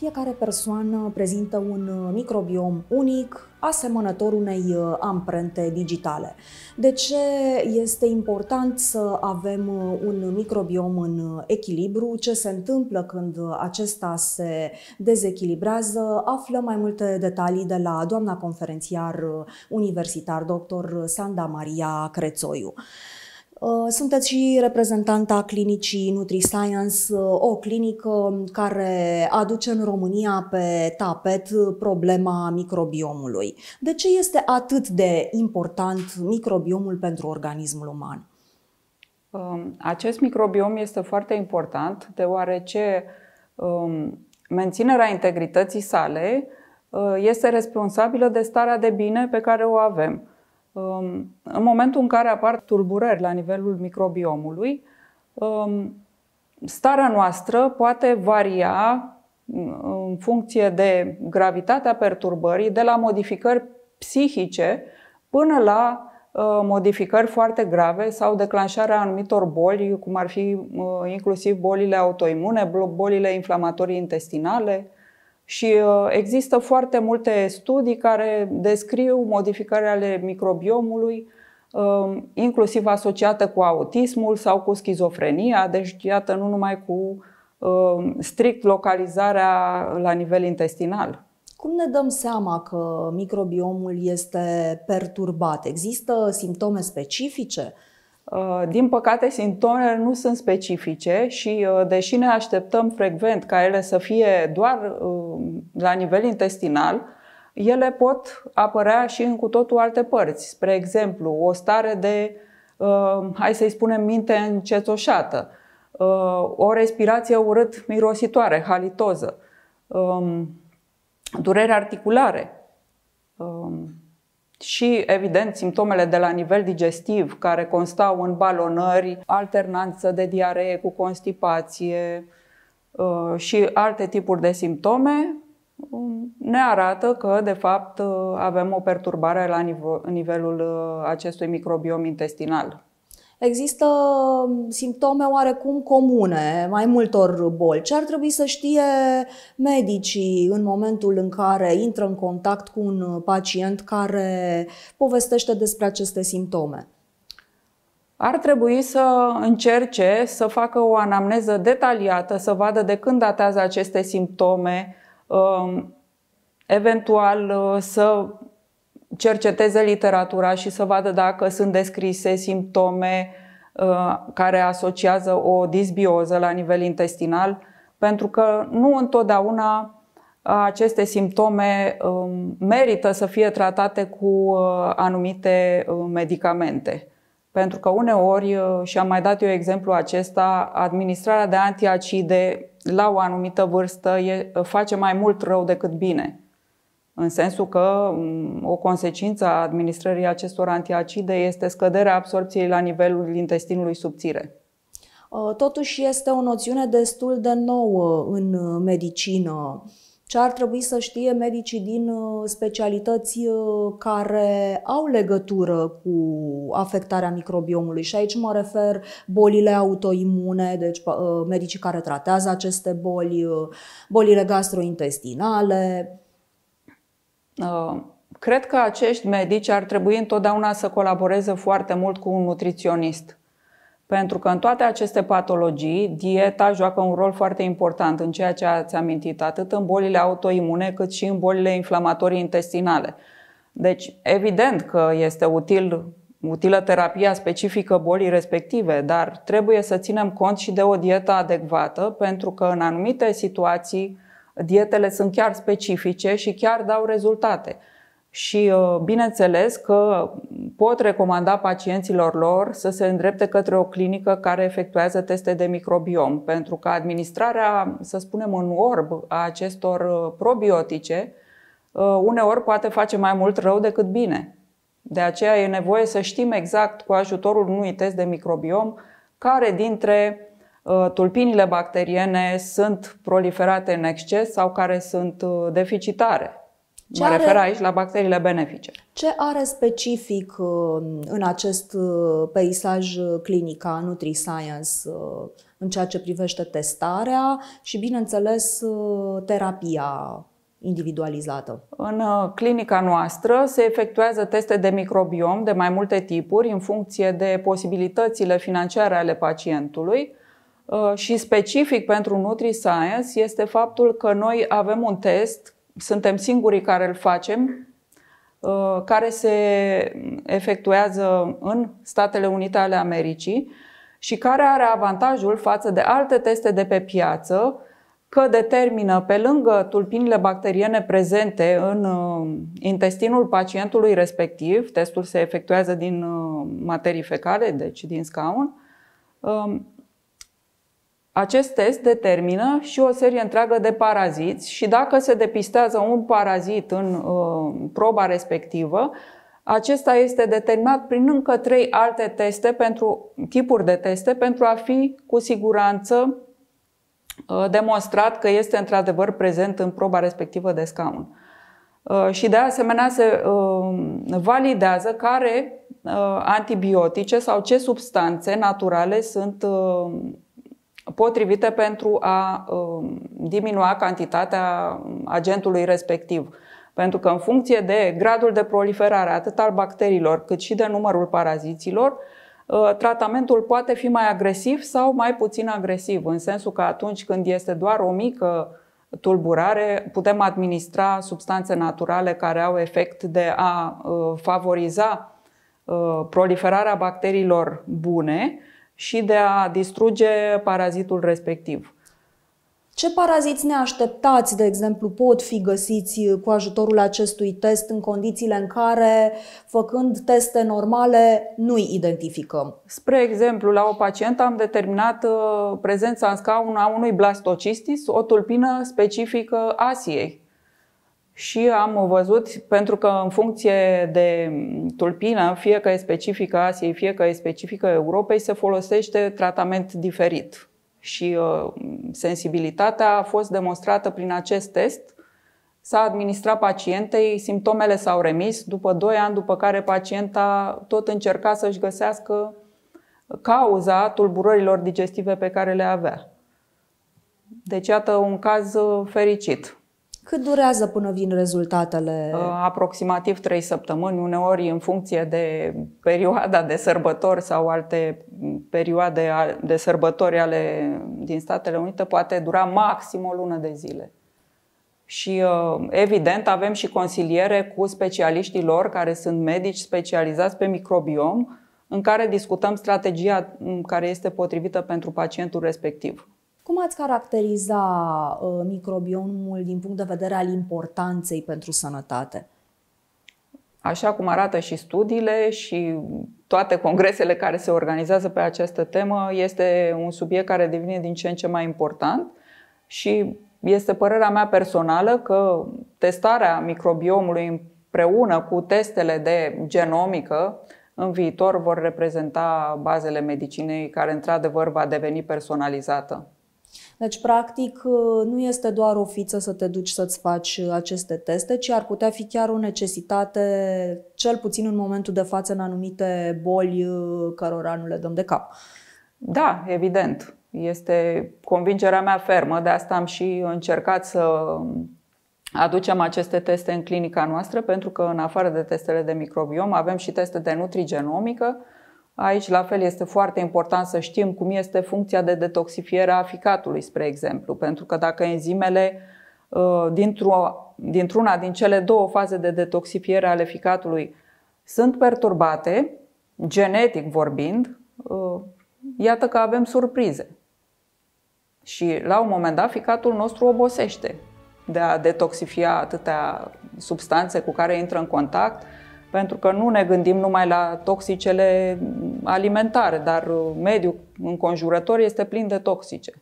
Fiecare persoană prezintă un microbiom unic, asemănător unei amprente digitale. De ce este important să avem un microbiom în echilibru? Ce se întâmplă când acesta se dezechilibrează? Aflăm mai multe detalii de la doamna conferențiar universitar, dr. Sanda Maria Crețoiu. Sunteți și reprezentanta clinicii NutriScience, o clinică care aduce în România pe tapet problema microbiomului. De ce este atât de important microbiomul pentru organismul uman? Acest microbiom este foarte important deoarece menținerea integrității sale este responsabilă de starea de bine pe care o avem. În momentul în care apar tulburări la nivelul microbiomului, starea noastră poate varia în funcție de gravitatea perturbării, de la modificări psihice până la modificări foarte grave sau declanșarea anumitor boli, cum ar fi inclusiv bolile autoimune, bolile inflamatorii intestinale. Și există foarte multe studii care descriu modificări ale microbiomului, inclusiv asociată cu autismul sau cu schizofrenia, deci iată, nu numai cu strict localizarea la nivel intestinal. Cum ne dăm seama că microbiomul este perturbat? Există simptome specifice? Din păcate, simptomele nu sunt specifice și, deși ne așteptăm frecvent ca ele să fie doar la nivel intestinal, ele pot apărea și în cu totul alte părți. Spre exemplu, o stare de, hai să-i spunem, minte încețoșată, o respirație urât-mirositoare, halitoză, dureri articulare. Și, evident, simptomele de la nivel digestiv, care constau în balonări, alternanță de diaree cu constipație și alte tipuri de simptome, ne arată că, de fapt, avem o perturbare la nivelul acestui microbiom intestinal. Există simptome oarecum comune mai multor boli. Ce ar trebui să știe medicii în momentul în care intră în contact cu un pacient care povestește despre aceste simptome? Ar trebui să încerce să facă o anamneză detaliată, să vadă de când datează aceste simptome, eventual să cerceteze literatura și să vadă dacă sunt descrise simptome care asociază o disbioză la nivel intestinal, pentru că nu întotdeauna aceste simptome merită să fie tratate cu anumite medicamente. Pentru că uneori, și am mai dat eu exemplu acesta, administrarea de antiacide la o anumită vârstă face mai mult rău decât bine. În sensul că o consecință a administrării acestor antiacide este scăderea absorpției la nivelul intestinului subțire. Totuși este o noțiune destul de nouă în medicină. Ce ar trebui să știe medicii din specialități care au legătură cu afectarea microbiomului? Și aici mă refer bolile autoimune, deci medicii care tratează aceste boli, bolile gastrointestinale. Cred că acești medici ar trebui întotdeauna să colaboreze foarte mult cu un nutriționist. Pentru că în toate aceste patologii, dieta joacă un rol foarte important în ceea ce ați amintit, atât în bolile autoimune cât și în bolile inflamatorii intestinale. Deci, evident că este utilă terapia specifică bolii respective, dar trebuie să ținem cont și de o dietă adecvată, pentru că în anumite situații dietele sunt chiar specifice și chiar dau rezultate. Și bineînțeles că pot recomanda pacienților lor să se îndrepte către o clinică care efectuează teste de microbiom, pentru că administrarea, să spunem, în orb a acestor probiotice uneori poate face mai mult rău decât bine. De aceea e nevoie să știm exact, cu ajutorul unui test de microbiom, care dintre tulpinile bacteriene sunt proliferate în exces sau care sunt deficitare. Mă refer aici la bacteriile benefice. Ce are specific în acest peisaj clinic a NutriScience în ceea ce privește testarea și, bineînțeles, terapia individualizată. În clinica noastră se efectuează teste de microbiom de mai multe tipuri în funcție de posibilitățile financiare ale pacientului și specific pentru NutriScience este faptul că noi avem un test, suntem singurii care îl facem, care se efectuează în Statele Unite ale Americii și care are avantajul față de alte teste de pe piață că determină, pe lângă tulpinile bacteriene prezente în intestinul pacientului respectiv, testul se efectuează din materii fecale, deci din scaun, acest test determină și o serie întreagă de paraziți și dacă se depistează un parazit în proba respectivă, acesta este determinat prin încă 3 alte teste pentru, tipuri de teste pentru a fi cu siguranță demonstrat că este într-adevăr prezent în proba respectivă de scaun. Și de asemenea se validează care antibiotice sau ce substanțe naturale sunt potrivite pentru a diminua cantitatea agentului respectiv. Pentru că în funcție de gradul de proliferare atât al bacteriilor cât și de numărul paraziților, tratamentul poate fi mai agresiv sau mai puțin agresiv, în sensul că atunci când este doar o mică tulburare, putem administra substanțe naturale care au efect de a favoriza proliferarea bacteriilor bune și de a distruge parazitul respectiv. Ce paraziți neașteptați, de exemplu, pot fi găsiți cu ajutorul acestui test în condițiile în care, făcând teste normale, nu-i identificăm? Spre exemplu, la o pacientă am determinat prezența în scaun a unui blastocistis, o tulpină specifică Asiei. Și am văzut, pentru că în funcție de tulpină, fie că e specifică Asiei, fie că e specifică Europei, se folosește tratament diferit. Și sensibilitatea a fost demonstrată prin acest test. S-a administrat pacientei, simptomele s-au remis după 2 ani, după care pacienta tot încerca să-și găsească cauza tulburărilor digestive pe care le avea. Deci, iată un caz fericit. Cât durează până vin rezultatele? Aproximativ 3 săptămâni, uneori în funcție de perioada de sărbători sau alte perioade de sărbători ale din Statele Unite, poate dura maxim o lună de zile. Și evident avem și consiliere cu specialiștii lor, care sunt medici specializați pe microbiom, în care discutăm strategia care este potrivită pentru pacientul respectiv. Cum ați caracteriza microbiomul din punct de vedere al importanței pentru sănătate? Așa cum arată și studiile și toate congresele care se organizează pe această temă, este un subiect care devine din ce în ce mai important și este părerea mea personală că testarea microbiomului împreună cu testele de genomică în viitor vor reprezenta bazele medicinei care într-adevăr va deveni personalizată. Deci, practic, nu este doar o fiță să te duci să-ți faci aceste teste, ci ar putea fi chiar o necesitate, cel puțin în momentul de față, în anumite boli cărora nu le dăm de cap. Da, evident. Este convingerea mea fermă, de asta am și încercat să aducem aceste teste în clinica noastră, pentru că, în afară de testele de microbiom, avem și teste de nutrigenomică. Aici, la fel, este foarte important să știm cum este funcția de detoxifiere a ficatului, spre exemplu, pentru că dacă enzimele dintr-una din cele 2 faze de detoxifiere ale ficatului sunt perturbate, genetic vorbind, iată că avem surprize. Și la un moment dat, ficatul nostru obosește de a detoxifia atâtea substanțe cu care intră în contact, pentru că nu ne gândim numai la toxicele alimentare, dar mediul înconjurător este plin de toxice.